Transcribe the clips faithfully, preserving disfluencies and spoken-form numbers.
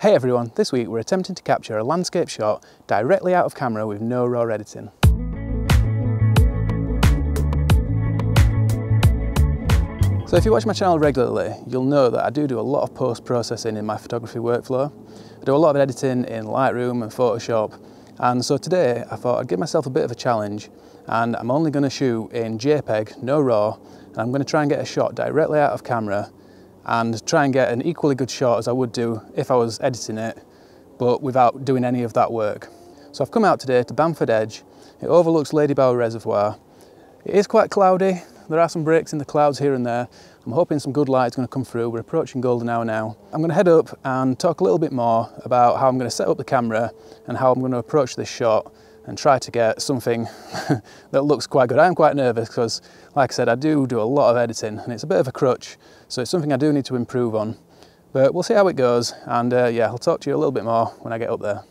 Hey everyone, this week we're attempting to capture a landscape shot directly out of camera with no raw editing. So if you watch my channel regularly, you'll know that I do do a lot of post-processing in my photography workflow. I do a lot of editing in Lightroom and Photoshop, and so today I thought I'd give myself a bit of a challenge, and I'm only going to shoot in JPEG, no RAW, and I'm going to try and get a shot directly out of camera and try and get an equally good shot as I would do if I was editing it, but without doing any of that work. So I've come out today to Bamford Edge. It overlooks Ladybower Reservoir. It is quite cloudy. There are some breaks in the clouds here and there. I'm hoping some good light is going to come through. We're approaching golden hour now. I'm going to head up and talk a little bit more about how I'm going to set up the camera and how I'm going to approach this shot and try to get something that looks quite good. I am quite nervous because, like I said, I do do a lot of editing and it's a bit of a crutch, so it's something I do need to improve on. But we'll see how it goes, and uh, yeah, I'll talk to you a little bit more when I get up there.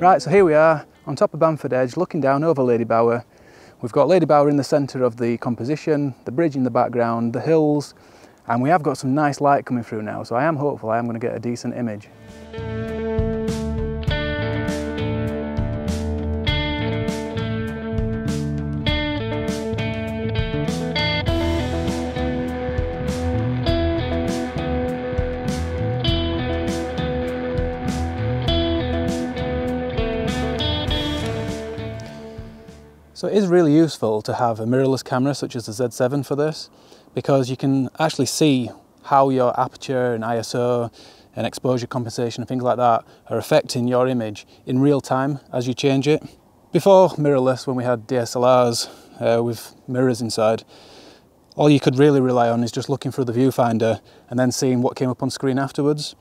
Right, so here we are on top of Bamford Edge, looking down over Ladybower. We've got Ladybower in the centre of the composition, the bridge in the background, the hills, and we have got some nice light coming through now, so I am hopeful I am going to get a decent image. So it is really useful to have a mirrorless camera such as the Z seven for this, because you can actually see how your aperture and I S O and exposure compensation and things like that are affecting your image in real time as you change it. Before mirrorless, when we had D S L Rs uh, with mirrors inside, all you could really rely on is just looking through the viewfinder and then seeing what came up on screen afterwards.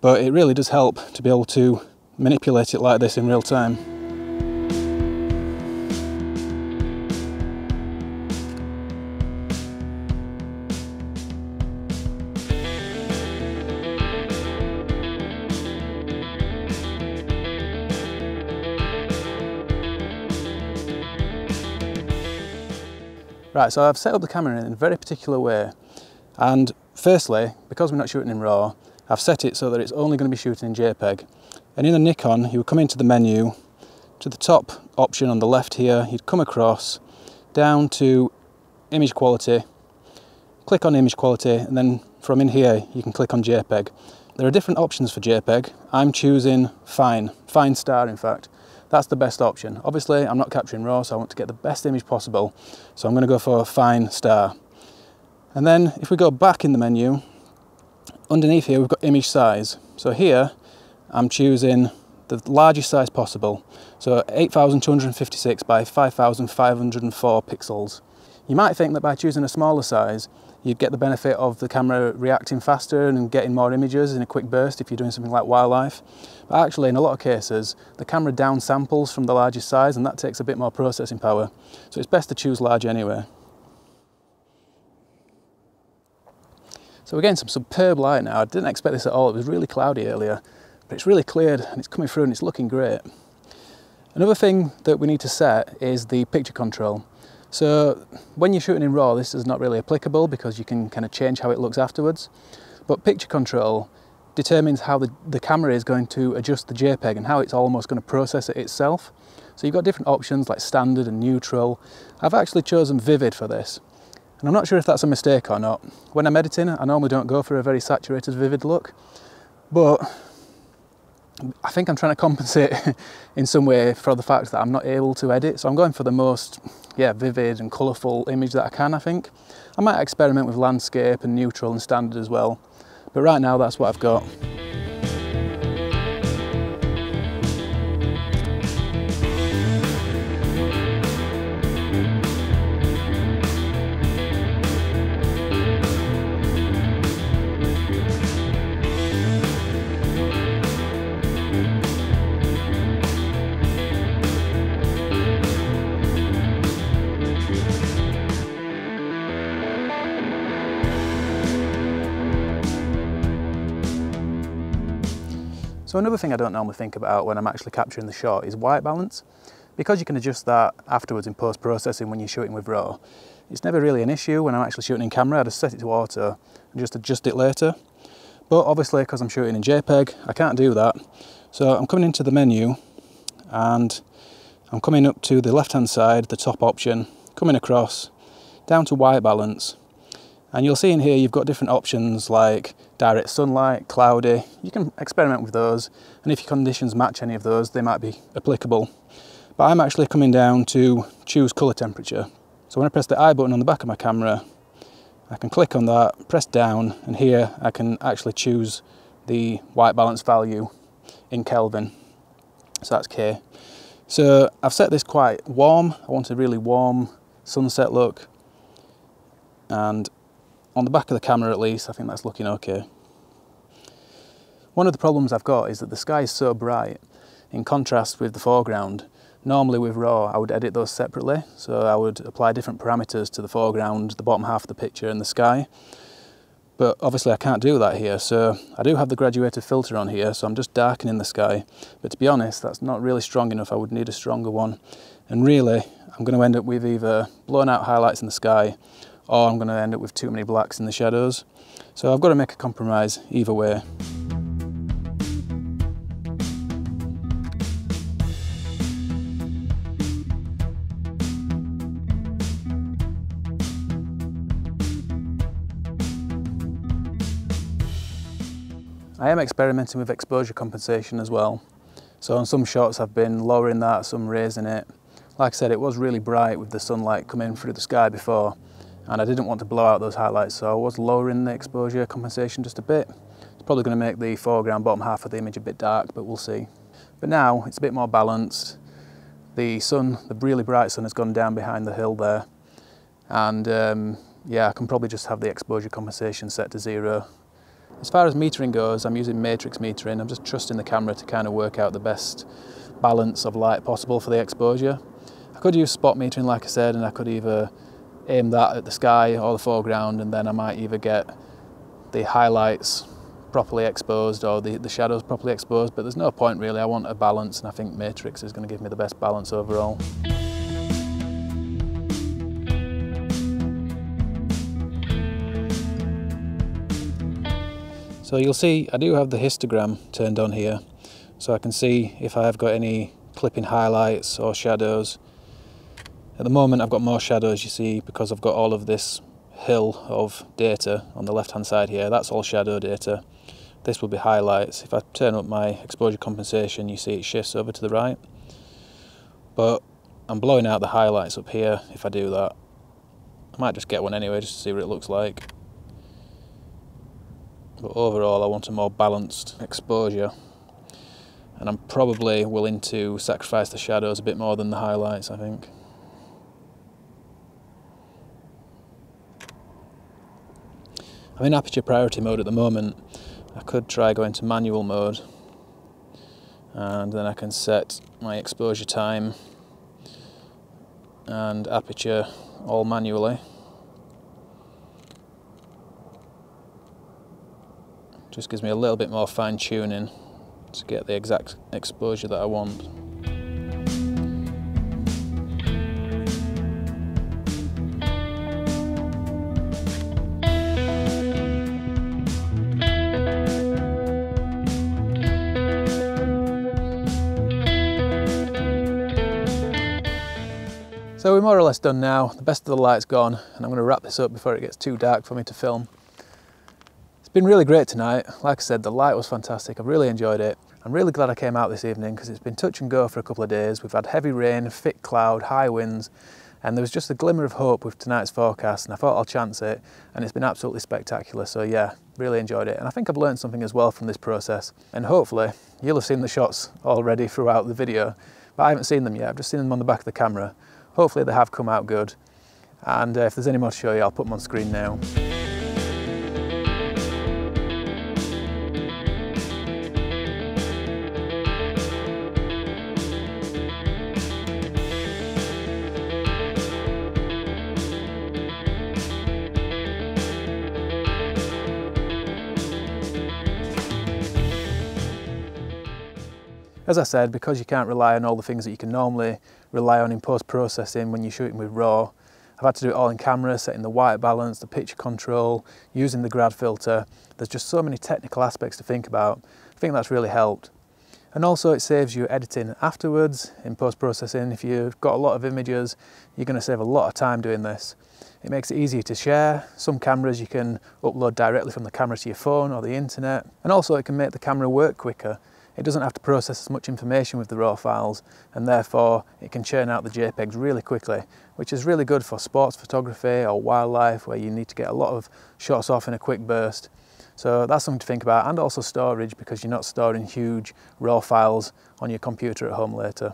But it really does help to be able to manipulate it like this in real time. Right, so I've set up the camera in a very particular way, and firstly, because we're not shooting in RAW, I've set it so that it's only going to be shooting in JPEG. And in the Nikon, you would come into the menu, to the top option on the left here, you'd come across, down to image quality, click on image quality, and then from in here, you can click on JPEG. There are different options for JPEG. I'm choosing Fine, Fine Star in fact. That's the best option. Obviously, I'm not capturing RAW, so I want to get the best image possible. So I'm going to go for Fine Star. And then if we go back in the menu, underneath here, we've got image size. So here, I'm choosing the largest size possible. So eight thousand two hundred fifty-six by five thousand five hundred four pixels. You might think that by choosing a smaller size, you'd get the benefit of the camera reacting faster and getting more images in a quick burst if you're doing something like wildlife. But actually, in a lot of cases, the camera downsamples from the largest size, and that takes a bit more processing power. So it's best to choose large anyway. So we're getting some superb light now. I didn't expect this at all. It was really cloudy earlier, but it's really cleared and it's coming through and it's looking great. Another thing that we need to set is the picture control. So when you're shooting in RAW, this is not really applicable because you can kind of change how it looks afterwards. But picture control determines how the, the camera is going to adjust the JPEG and how it's almost going to process it itself. So you've got different options like standard and neutral. I've actually chosen vivid for this. And I'm not sure if that's a mistake or not. When I'm editing, I normally don't go for a very saturated vivid look, but I think I'm trying to compensate in some way for the fact that I'm not able to edit, so I'm going for the most yeah, vivid and colourful image that I can, I think. I might experiment with landscape and neutral and standard as well, But right now, that's what I've got. So another thing I don't normally think about when I'm actually capturing the shot is white balance. Because you can adjust that afterwards in post-processing when you're shooting with RAW, it's never really an issue when I'm actually shooting in camera. I just set it to auto and just adjust it later. But obviously, because I'm shooting in JPEG, I can't do that. So I'm coming into the menu and I'm coming up to the left-hand side, the top option, coming across, down to white balance. And you'll see in here, you've got different options like direct sunlight, cloudy. You can experiment with those. And if your conditions match any of those, they might be applicable. But I'm actually coming down to choose color temperature. So when I press the I button on the back of my camera, I can click on that, press down, and here I can actually choose the white balance value in Kelvin. So that's K. So I've set this quite warm. I want a really warm sunset look. And on the back of the camera at least, I think that's looking okay. One of the problems I've got is that the sky is so bright in contrast with the foreground. Normally with RAW, I would edit those separately. So I would apply different parameters to the foreground, the bottom half of the picture and the sky. But obviously I can't do that here. So I do have the graduated filter on here, so I'm just darkening the sky. But to be honest, that's not really strong enough. I would need a stronger one. And really, I'm going to end up with either blown out highlights in the sky, or I'm going to end up with too many blacks in the shadows. So I've got to make a compromise either way. I am experimenting with exposure compensation as well. So on some shots I've been lowering that, some raising it. Like I said, it was really bright with the sunlight coming through the sky before, and I didn't want to blow out those highlights, so I was lowering the exposure compensation just a bit. It's probably going to make the foreground bottom half of the image a bit dark, but we'll see. But now it's a bit more balanced. The sun, the really bright sun, has gone down behind the hill there. And um, yeah, I can probably just have the exposure compensation set to zero. As far as metering goes, I'm using matrix metering. I'm just trusting the camera to kind of work out the best balance of light possible for the exposure. I could use spot metering, like I said, and I could either aim that at the sky or the foreground, and then I might either get the highlights properly exposed or the, the shadows properly exposed, but there's no point really. I want a balance, and I think matrix is going to give me the best balance overall. So you'll see I do have the histogram turned on here, so I can see if I have got any clipping highlights or shadows. At the moment I've got more shadows, you see, because I've got all of this hill of data on the left hand side here. That's all shadow data. This will be highlights. If I turn up my exposure compensation, you see it shifts over to the right. But I'm blowing out the highlights up here if I do that. I might just get one anyway just to see what it looks like. But overall I want a more balanced exposure. And I'm probably willing to sacrifice the shadows a bit more than the highlights, I think. I'm in aperture priority mode at the moment. I could try going to manual mode, and then I can set my exposure time and aperture all manually. Just gives me a little bit more fine tuning to get the exact exposure that I want. So we're more or less done now. The best of the light's gone, and I'm going to wrap this up before it gets too dark for me to film. It's been really great tonight. Like I said, the light was fantastic. I've really enjoyed it. I'm really glad I came out this evening because it's been touch and go for a couple of days. We've had heavy rain, thick cloud, high winds, and there was just a glimmer of hope with tonight's forecast, and I thought I'll chance it, and it's been absolutely spectacular. So yeah, really enjoyed it, and I think I've learned something as well from this process, and hopefully you'll have seen the shots already throughout the video, but I haven't seen them yet. I've just seen them on the back of the camera. Hopefully they have come out good, and uh, if there's any more to show you, I'll put them on screen now. As I said, because you can't rely on all the things that you can normally rely on in post-processing when you're shooting with RAW, I've had to do it all in camera, setting the white balance, the picture control, using the grad filter. There's just so many technical aspects to think about. I think that's really helped. And also it saves you editing afterwards in post-processing. If you've got a lot of images, you're going to save a lot of time doing this. It makes it easier to share. Some cameras you can upload directly from the camera to your phone or the internet. And also it can make the camera work quicker. It doesn't have to process as much information with the RAW files, and therefore it can churn out the JPEGs really quickly, which is really good for sports photography or wildlife, where you need to get a lot of shots off in a quick burst. So that's something to think about, and also storage, because you're not storing huge RAW files on your computer at home later.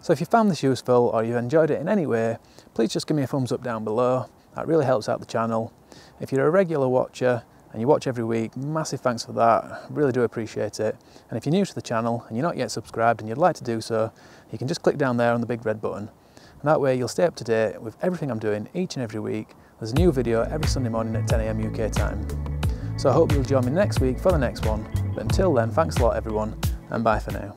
So if you found this useful or you enjoyed it in any way, please just give me a thumbs up down below. That really helps out the channel. If you're a regular watcher and you watch every week, massive thanks for that, really do appreciate it. And if you're new to the channel and you're not yet subscribed and you'd like to do so, you can just click down there on the big red button. And that way you'll stay up to date with everything I'm doing each and every week. There's a new video every Sunday morning at ten A M U K time. So I hope you'll join me next week for the next one. But until then, thanks a lot everyone, and bye for now.